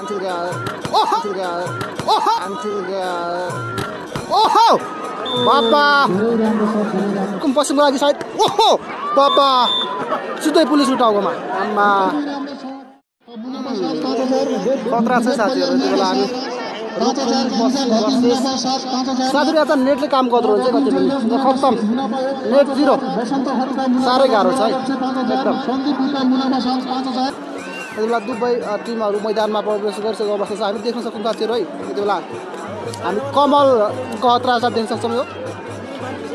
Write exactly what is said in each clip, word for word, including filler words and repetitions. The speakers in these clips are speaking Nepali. Until God. Oh, until God. Oh, until God. Oh, Papa. Kumpasing lagi side. Oh, Papa. Sudah polisi utau gua mah. Amma. Kontras sa sathiyharu tyo beला हामी साथीहरु त नेटले काम गर्दो हुन्छ कति पनि खत्तम नेट जीरो सारै गाह्रो छ है एकदम यतिबेला दुबई टिमहरु मैदानमा प्रवेश गर्छ अवस्था छ हामी देख्न सक्छौं साथीहरु है यतिबेला हामी कमल गहतराज देख्न सक्छौं यो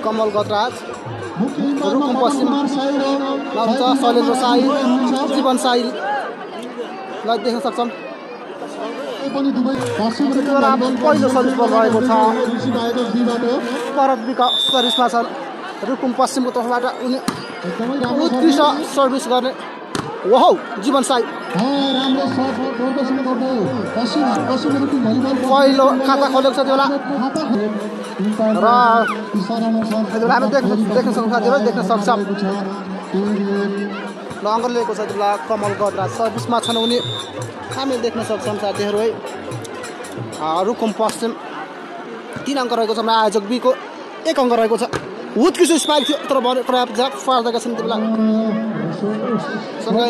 कमल गहतराज रुकुम पश्चिम लान्छ सलेन्द्र साई जीवन साई लाई देख्न सक्छौं पनि दुबई पश्चिम रेकर्डमा पहिलो सर्भिसमा रहेको छ परक विकास सर्भिसमा छन् रुकुम पश्चिमको तर्फबाट उनी एकदमै राम्रो उत्कृष्ट सर्भिस गर्ने वाओ जीवन साई राम्रो सर्भ गर्दै गर्दै पश्चिम पश्चिम रेकर्डको भलिबल पहिलो खाता खोलेको छ त्यो र इशारामा सर्भ त्यो हामी देख्न देख्न सक्छौं साथीहरु देख्न सक्छौं लङ्गर लिएको छ त्यो कमल गद्रा सर्भिसमा छन् उनी हामी देख्न सक्छौं साथीहरु है रुकुम पश्चिम तीन अंक रहेको छ हाम्रो आयोजक बी को एक अंक रहेको छ उत्कृष्ट स्पाइक थियो तर पर्याप्त जाक फार्दाका छन् तिब्ला सँगै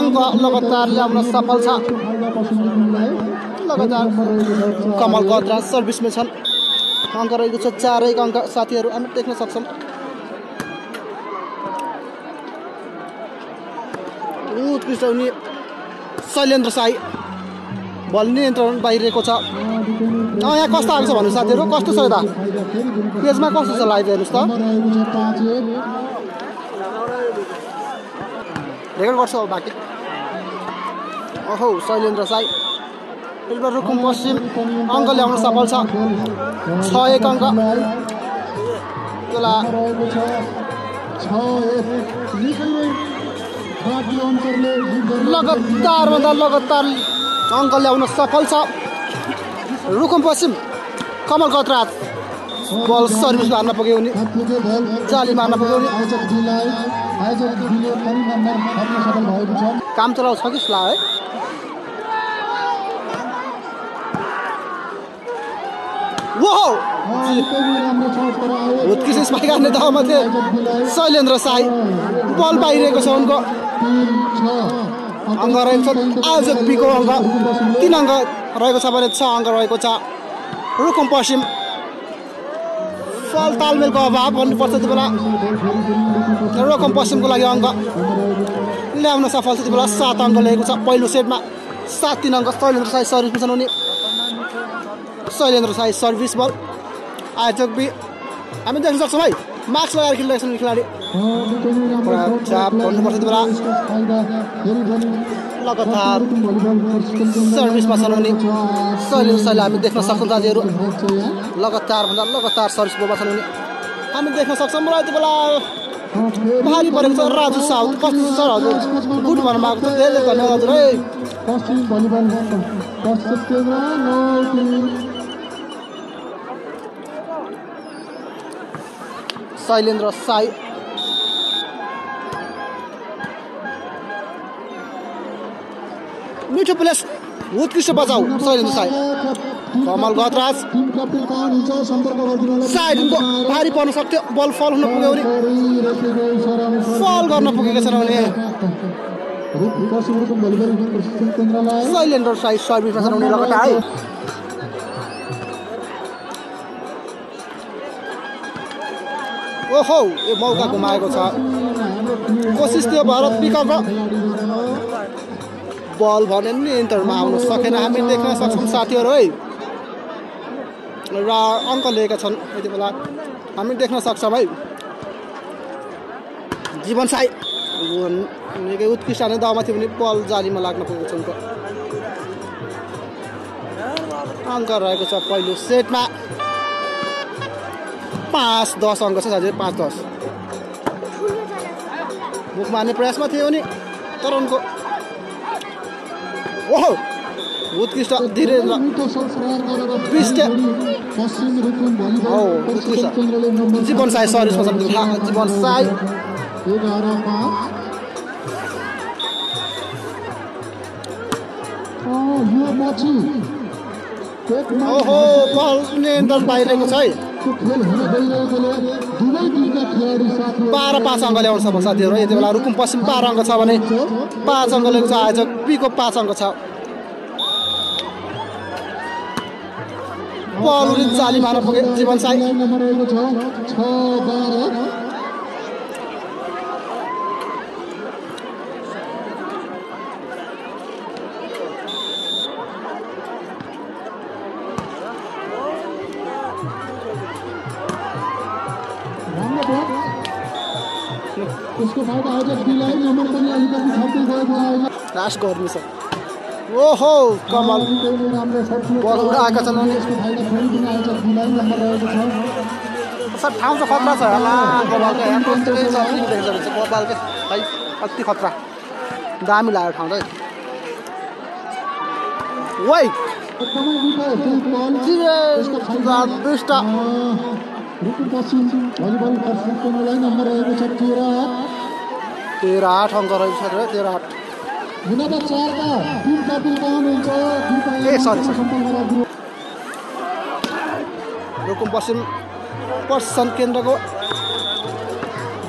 अंक लगातार ल्याउन सफल छ लगातार कमल गद्रा सर्भिसमा छन् अंक रहेको छ चारै अंक साथीहरु हामी देख्न सक्छौं उत्कृष्ट उनी शैलेन्द्र साई बल नियन्त्रण बाहिरको छ यहाँ कस्तो आएको छ भन्नु साथीहरु कस्तो छ यता पेजमा कस्तो छ लाइभ हेर्नुस् त रेकर्ड गर्छ बाकी ओहो शैलेन्द्र साई यसबाट रुकुम पश्चिम अंक ल्याउन सफल छ छ एक अंक तला छ एक निकै लगातार भन्दा लगातार अंक ल्याउन सफल छ रुकुम पश्चिम कमल गतराज बल सर्भिस मार्न पुगे उनी जाली मार्न पुगे उनी काम चलाउँछ कि स्ला है वाओ उत्कृष्ट स्पाइक गर्ने दाउमा थिए शैलेन्द्र साई बल बाहिरको छ उनको अंक रहेको छ आयोजक बी को अंक तीन अंक रहेको छ भने छ अंक रहेको छ रुकुम पश्चिम फल तालमेलको अभाव भन्नुपर्छ त्यो बेला रुकुम पश्चिमको लागि अंक ल्याउन सफल छ त्यो बेला सात अंक लिएको छ पहिलो सेटमा सात तीन अंक शैलेन्द्र साई सर्भिसमा छन् उनी शैलेन्द्र साई सर्भिस बल आयोजक बी हामी देख्न सक्छौँ है मार्क्स लगाएर खेलिरहेको छन् खेलाडी लगातार सर्भिसमा चलाउने शैलेन्द्र साईलाई हामी देख्न सक्छौँ साथीहरु लगातार भन्दा लगातार सर्भिसमा चलाउने हामी देख्न सक्छौँ र यति बेला भारी परेको छ राजु साउद कस्तो छ हजुर गुड भन्न माग्छु त्यसले गर्ने हजुर है पश्चिम भलिबल पश्चिम नौ शैलेन्द्र साई मिठो प्लेस उत्कृष्ट बचाउ शैलेन्द्र साई कमल गतराज साइडको भारी पर्न सक्थ्यो बल फल हुन पुग्यो नि फल गर्न पुगेको छैन भने शैलेन्द्र साई सर्भिसमा छन् उनी लगातार है ओहो यो मौका घुमाएको छ कोसिस थियो भारत पिकअपको बल भने नि इन्टरमा आउन सकेन हामी देख्न सक्छौँ साथीहरु है र अंक लिएका छन् यति बेला हामी देख्न सक्छौँ है जीवन साई निकै उत्कृष्ट नै दाउमा थियो भने बल जालीमा लाग्न पुगेको छ उनको अंक रहेको छ पहिलो सेटमा पाँच दस अंक छ साथीहरु पाँच दस मुख मार्ने प्रयासमा थियो नि तर उनको ओहो उत्कृष्ट धीरे जीवन साई सरी जीवन साई ओहो बल नेन्दर पाइरहेको छ है। बाह्र पाँच अङ्क ल्याउँछ अब साथीहरु। यति बेला रुकुम पश्चिम बाह्र अङ्क छ भने पाँच अङ्क ल्याएको छ आयोजक पीको पाँच अङ्क छ। बल उनी चाली मार्न पुगे जीवन साई। राज गर्नु छ। ओहो कमल बल उडा आएका छन् अनि सर ठाउँ त खतरा छ होला। बलको यहाँ कस्तै छ अनि देख्छ बलको है कति खतरा दामी लाग्यो ठाउँ चाहिँ। वाइ दुईटा रुकुम पश्चिम भलिबल क्लबलाई नम्बर रहेको छ तेह्र आठ अङ्क रहेको छ तेह्र आठ हुना त चार का तीन का बिल कहाँ हुन्छ ए सरी रुकुम पश्चिम पर्सन केन्द्रको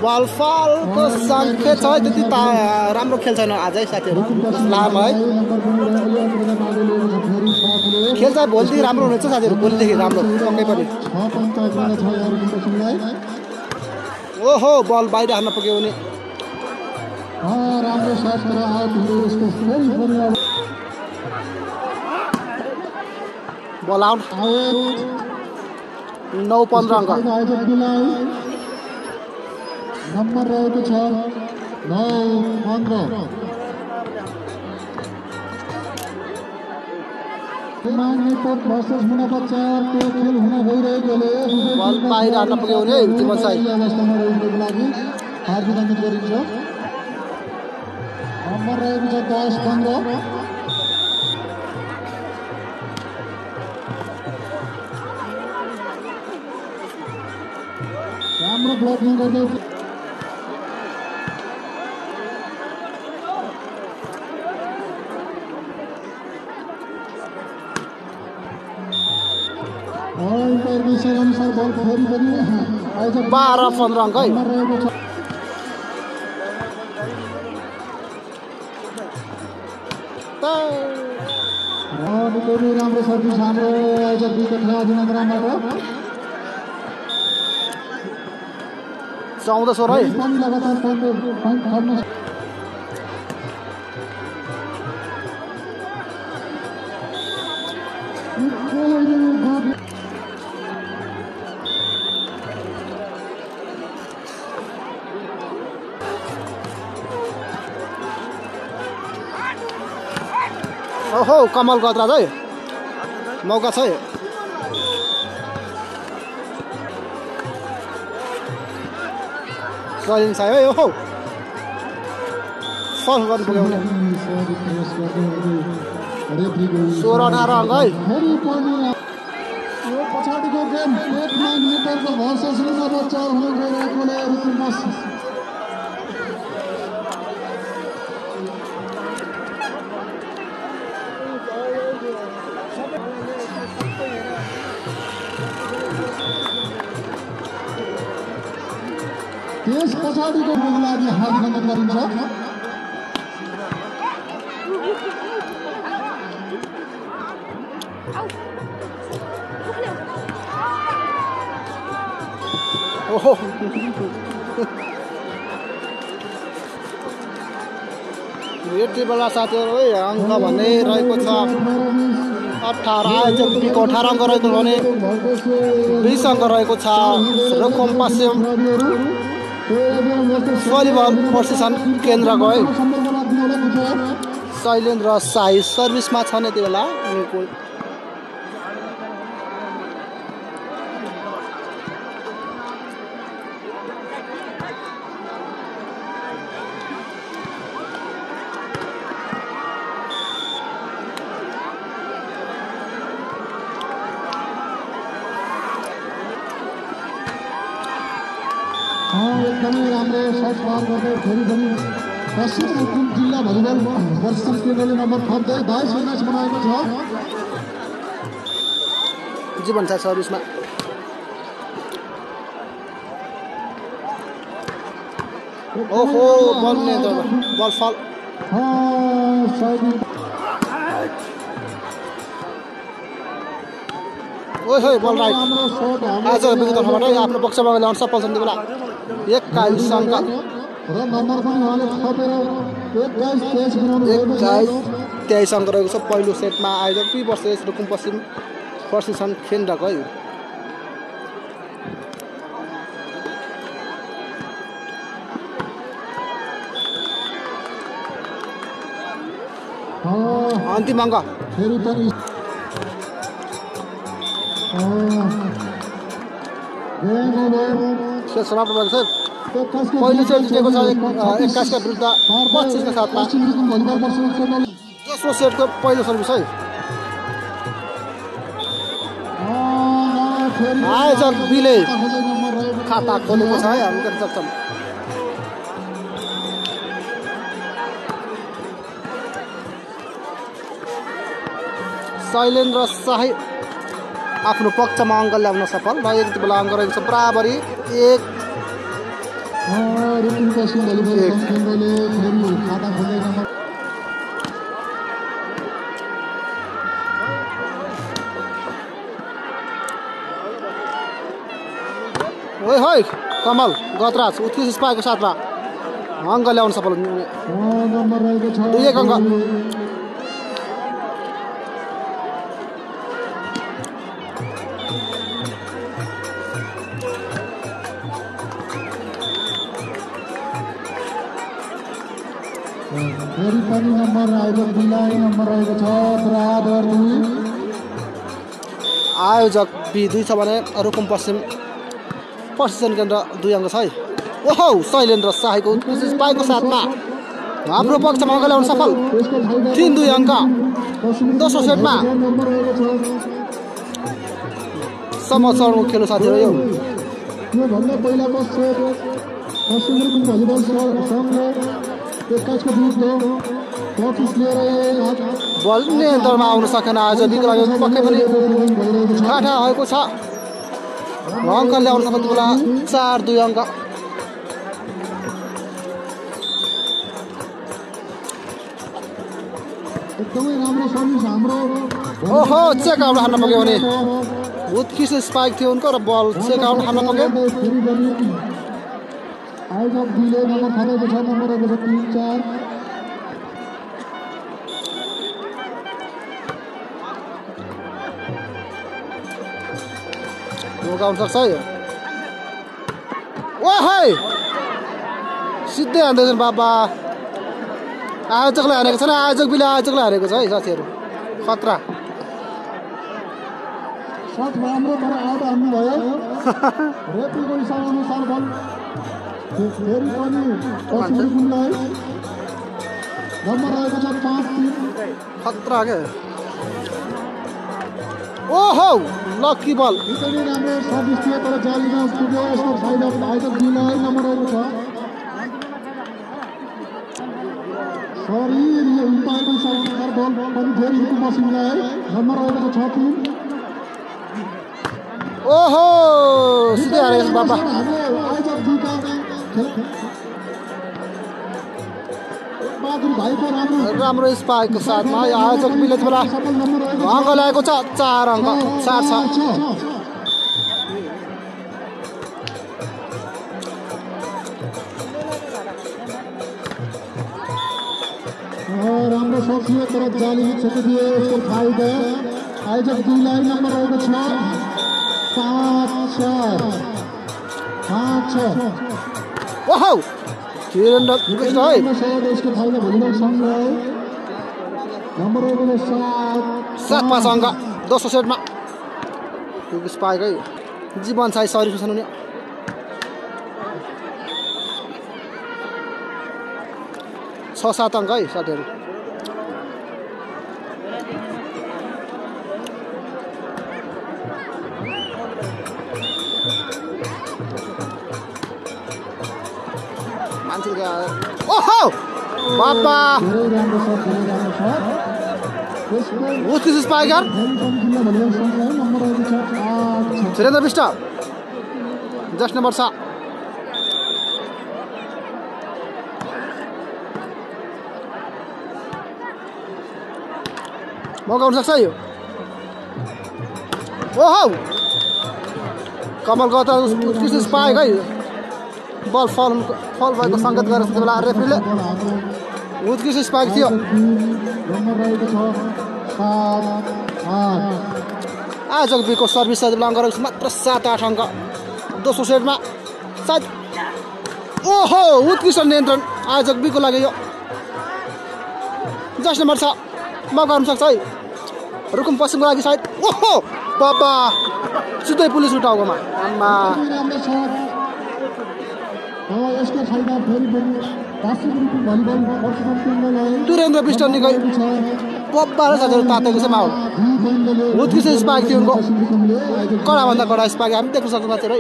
वालफालको सङ्ख्या छ त्यति राम्रो खेल छैन आज है साथीहरु। लाम है खेल चाहिँ भोलि राम्रो हुनेछ साथीहरु। भोलिदेखि राम्रो पक्कै पनि। ओहो बल बाहिर हान्न पुग्यो भने राम्रो शास्त्र आउट हुने यसको फेरि पनि बल आउट नौ पन्ध्र अङ्क नम्बर रहेको छ नौ पन्ध्र। माग्नेपोट भर्सेस मुनाफा चार को खेल हुन गइरहेकोले बल बाहिर हान्न पुग्यो भने जीवन साई अवस्थामा रहेको लागि हार्दिक अनुरोध गरिन्छ। नम्बर रहेको छ दस पन्ध्र। राम्रो ब्लकिङ गर्दै बाह्र पन्ध्र अङ्क है। राम्रो सर्भिस हाम्रो आयोजक चौध सोह्र है। ओहो कमल गद्राज है मौका छ है। सलिम साई है। ओहो फल गर्न पुग्यो सोह्र अठार अङ्क है। पछाडिको गेम माग्नेपोट भर्सेस मुनाफा चार हुन गइरहेकोले रुकुम यस पछाडिको गोलको लागि हार्दिक अनुरोध गरिन्छ। ओहो यति बेला साथीहरु है अङ्क भन्ने रहेको छ अठार आयोजक बीको अठार अङ्क रहेको भने बिस अङ्क रहेको छ रुकुम पश्चिम भलिबल प्रशिक्षण केन्द्र गए शैलेन्द्र साई सर्भिसमा छन् यति बेला। उनको एकदमै राम्रो सर्च गर्दै फेरि पनि पश्चिम रुकुम जिल्ला भलिबल वर्सेस केन्द्रले नम्बर थप्दै बाइस उन्नाइस बनाएको छ। जीवन छ सर्भिस मा ओहो बल ने दो बल फाल हां साइड ओए होय बल राइट आज बिगु तर्फबाट आफ्नो पक्षमा भने अन्ठाउन्न प्रतिशत दिला एक्काइस सङ्का र नम्बर पनि उहाँले थपेर एक्काइस तेइस बनाउनु एक्काइस तेइस अङ्क रहेको छ पहिलो सेटमा आयोजक दुई वर्ष यस रुकुम पश्चिम प्रशिक्षण केन्द्रको है अंतिम अंक समाप्त भएको छ। पहिलो सेट जितेको छ एक्काइस का विरुद्ध पच्चीस का साथ में दोस्रो सेट को पहिलो सर्भिस है आयोजक बिले खाता खोलेको छ है हामी गर्न सक्छौं। शैलेन्द्र शाही आफ्नो पक्षमा अङ्क ल्याउन सफल र यति बेला अङ्क रहेको छ बराबरी एक। ओइ होय कमल गतराज उत्कृष्ट स्पाइको साथमा अङ्क ल्याउन सफल दुई एक अङ्क। फेरि पनि नम्बर आयोजक बिलाई नम्बर रहेको छ बराबर दुई। आयोजक बी दुई छ भने रुकुम पश्चिम प्रशिक्षण केन्द्र दुई अङ्क छ है। ओहो शैलेन्द्र शाहीको उत्कृष्ट पाएको साथमा हाम्रो पक्षमा अगाडि ल्याउन सफल तीन दुई अङ्क। दोस्रो सेटमा समचरणको खेल साथीहरू यो भन्दा पहिलाको सेट पश्चिम रुकुम भलिबल सङ्घले बल नियन्त्रणमा आउन सकेन आज बिग्रयो पक्कै पनि घाटा भएको छ अङ्क ल्याउन सक्नु होला चार दुई अङ्क। एकदमै राम्रो सर्भिस हाम्रो ओहो चेक आउट हान्न पुग्यो भने उत्कृष्ट स्पाइक थियो उनको र बल चेक आउट हान्न पुग्यो। आयोजक बिले नम्बर थपेको छ नम्बर रहेको छ तीन चार। रोकाउन सक्छ है ओ है सिधै हान्दैछन् बाबा आयोजकले हानेको छैन आयोजक बिले आयोजकले हानेको छ है साथीहरू खतरा साथ राम्रो तर आउट हान्नु भयो रेफ्रीको इशारा अनुसार बल फेरि पनि पछिल्लो गुणलाई नम्बर रहेको छ पाँच तीन खतरा के ओहो लकी बल यसरी राम्रो सर्भिस थियो तर जालीमा पुग्यो यसको फाइदा आयोजक बिलाई नम्बर रहेको छ सरी यो उपायको सर बल पनि फेरि रुकुम पश्चिमलाई नम्बर रहेको छ छ तीन। ओहो सिधै हारेको बाबा राम्रो स्पाइकको साथमा आयोजक बिले बेला अङ्क ल्याएको छ चार अङ्क चार छ। राम्रो सकियो तर जाली छुट्टी दिए यसको फाइदा आयोजक बिलाई नम्बर रहेको छ सात पाँच अङ्क। दोस्रो सेटमा पाएकै जीवन साई सर्भिस हुने छ सात अङ्क है साथीहरू। ओहो Bapak. What is this tiger? Surendra Bista. Just number sa. Mau kaun saksa yo. Wow. Kamal ka tha uski se spy gayi. Ball fall fall by the sangat garas the referee le. Uski se spy thiyo. Ah Jagbi ko service sa langgar matra seven eight angka. two hundred set ma. Sat. Oho uski se niyantran ah Jagbi ko lagyo. Just number sa. Mau kaun saksa yo. Rukum passing lagi side. Oho. बाबा सुदै पुलिस उठाउको मा अम्मा हो यसको फाइदा फेरि पनि दस सय रुपैयाँ भलिबल खर्च गर्न लाग्यो दुरेन्द्र बिष्ट नि गयो बाह्र हजार तातेको छ माउ बहुत किसिम स्पाइक थियो उनको कडा भन्दा कडा स्पाइक हामी देख्न सक्नु भएको छ है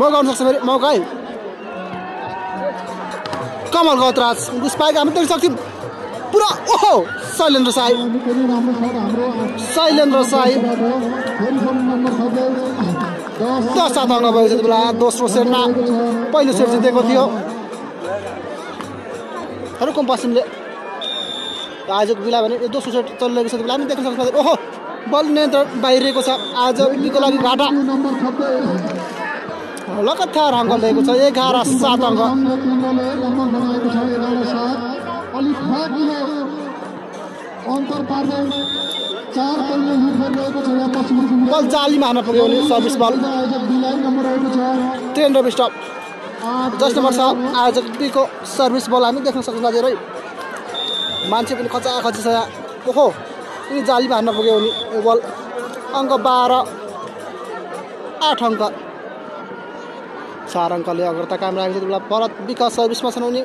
मौका आउन सक्छ फेरि मौका है कमल गतराज उनको स्पाइक हामी देख्न सक्छौं पूरा ओहो शैलेन्द्र साई शैलेन्द्र साई दस सात अङ्क भयो जति बेला दोस्रो सेटमा पहिलो सेट जितेको थियो रुकुम पश्चिमले आजको बेला भने दोस्रो सेट चलिरहेको छ जति बेला हामी देख्न सक्छौं ओहो बल नियन्त्रण बाहिरिएको छ आज उनीको लागि घाटा लगातार अङ्क लिएको छ एघार सात अङ्क अलिक भागले अन्तर पार्दै चार बलले हिट गरिरहेको छ यहाँ पश्चिम रुकुमले बल चालीमा हान्न पुग्यो नि सर्भिस बल तेन्द्र बिष्ट जस्तो वर्ष आयोजक बीको सर्भिस बल हामी देख्न सक्छौँ हजुरहै मान्छे पनि खचा खची छ ओहो यी जालीमा हान्न पुग्यो नि यो बल अङ्क बाह्र आठ अङ्क चार अङ्कले अग्रता काम राखेको छ बेला भरत विकास सर्भिसमा छन् उनी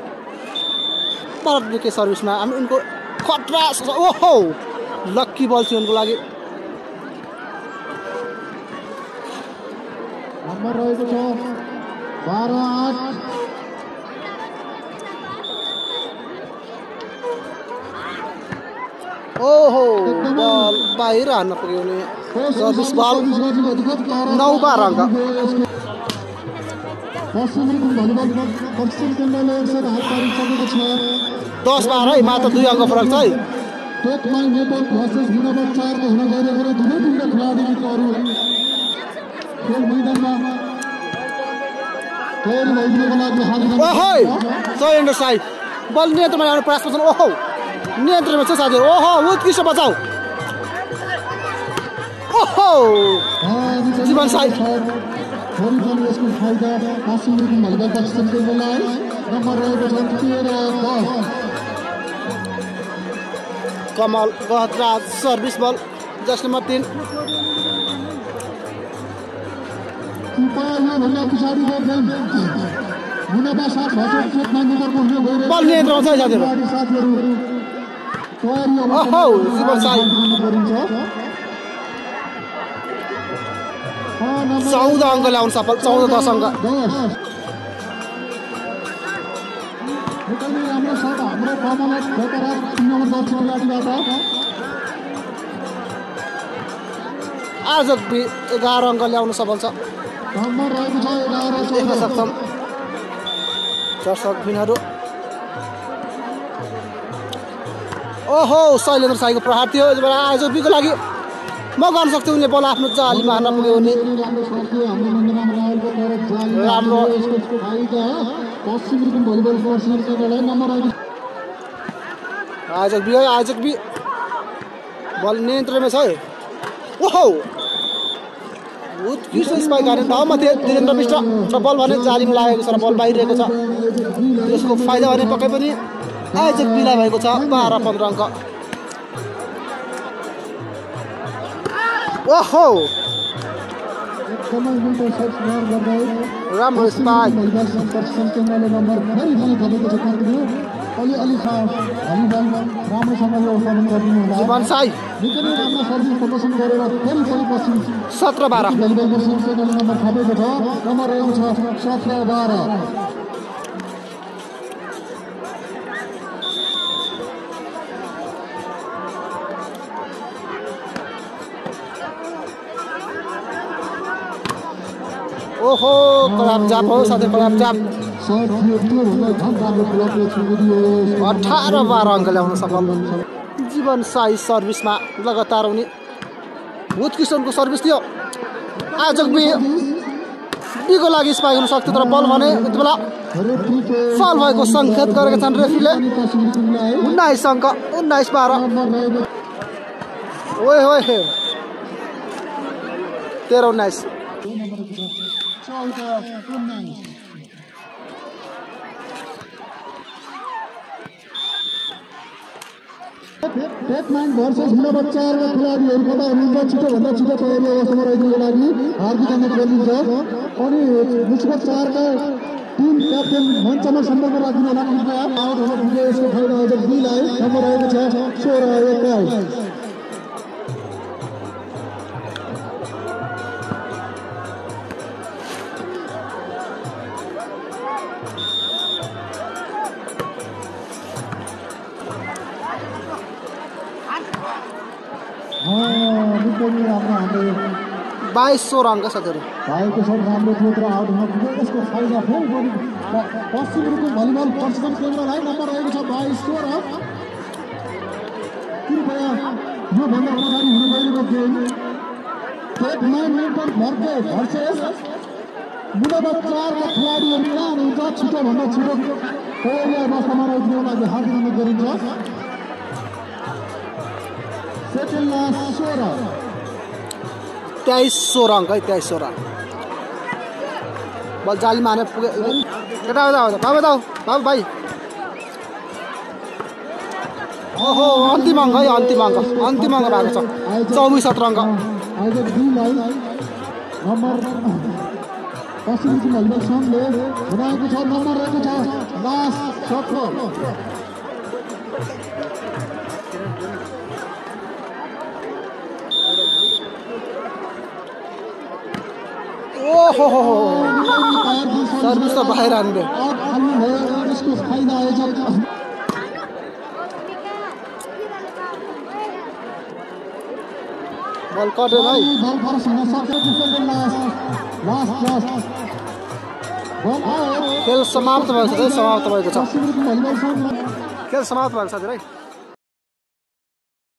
भारत बुके सर्भिसमा हामी उनको खतरा ओहो लक्की बल थियो उनको लागि नम्बर रहेको छ बाह्र आठ ओहो बल बाहिर हान्न पुग्यो नि सर्भिस बल नौ बाह्र अङ्क दस बाह्र है मात्र दुई अङ्क फरक छ है शैलेन्द्र साई बल नियन्त्रणमा ल्याउने प्रयास गर्छन् ओहो नियन्त्रणमा छ साथीहरू ओहो उत्कृष्ट बचाउ ओहो जीवन साई यसको फाइदा पश्चिम रुकुम भलिबल पक्षले बनायो नम्बर रहेको छ तेह्र दस Kamal Gahatraj service ball just number तीन बल नियन्त्रण छ साथीहरु ओहो जीवन साई चौध अङ्क ल्याउन सफल चौध दस अङ्क आज एघार अङ्क ल्याउन सफल छ दर्शकबिनहरु ओहो शैलेन्द्र साईको प्रहार थियो यति बेला आज बीको लागि म गर्न सक्छु उनले बल आफ्नो जालीमा हान्न पुग्यो नि राम्रो पश्चिम रुकुम भलिबल फोर्सहरुले नम्बर आयोजक बी आयोजक बी बल नियन्त्रणमा छ ओहो उत्कृष्ट स्पाइक गर्ने धावमा थियो धीरेन्द्र बिष्ट र बल भने जालीमा लागेको छ र बल बाहिरिएको छ यसको फाइदा भने पक्कै पनि आयोजक बीलाई भएको छ बाह्र पन्ध्र अङ्क ओहो राम्रो स्पाइक सत्र बाह्र ओहो खराब जाप हो साथै खराब जाप अठार बाह्र अंक ल्याउन सफल जीवन साई सर्भिसमा लगातार आउने उत्कृष्टको सर्भिस थियो आजक बि बिको लागि स्पाइक गर्न सक्थ्यो तर बल भने यतिबेला फाउल भएको संकेत गरेका छन् रेफ्रीले उन्नाइस अङ्क उन्नाइस बाह्र ओए होए तेह्र उन्नाइस Batman versus number four का खिलाड़ी उनको त उनका छिटो भन्दा छिटो तयारी अवस्थामा रहनुको लागि हार्दिक अनुरोध गर्दछ अनि विश्व चार का टीम क्याप्टेन मञ्चमा सम्पर्क राख्नु होला कृपया आउट हुन पुगे यसको फाइदा आज दुई लाइन सम्म रहेको छ सोह्र एक्काइस बाइस सौ रन का सदर बाइस सौ रन ले पुत्र आउट हुन पुग्यो यसको फाइदा फेरि पनि पश्चिम रुको भलिबल पश्चिम केन्द्रलाई नम्बर रहेको छ बाइस सौ र कृपया यो भन्दा अगाडि हुनु भइरहेको गेम एक मिनेट पर भर्दै भर्सेस मुनाबा चार का खिलाडीहरु कहाँ हुन्छ छिटो भन्दा छिटो तयारी अवस्थामा रहेको लागि हार्दिक अनुरोध गरिन्छ सेटलमा सोह्र तेइस सौ रंग तेइस सौ रंग बल जाली माने पुगे केटा बताओ बाबा बताओ बाबा भाई ओहो अन्तिम अंक है अन्तिम अंक अन्तिम अंक भएको छ चौबिस सत्र अंक आज दुई लाइन नम्बर कसरी चाहिँ मैले सम्ले बनाएको छ नम्बर रहेको छ लास्ट सत्र ओहो हो हो सर्भिस त बाहिर आन्दै यसको फाइदा आयोजक बल कटे भाइ बल फरसँग सक्छ डिफेन्डर लास्ट लास्ट खेल समाप्त भएको छ समाप्त भएको छ खेल समाप्त भएको छ साथीहरु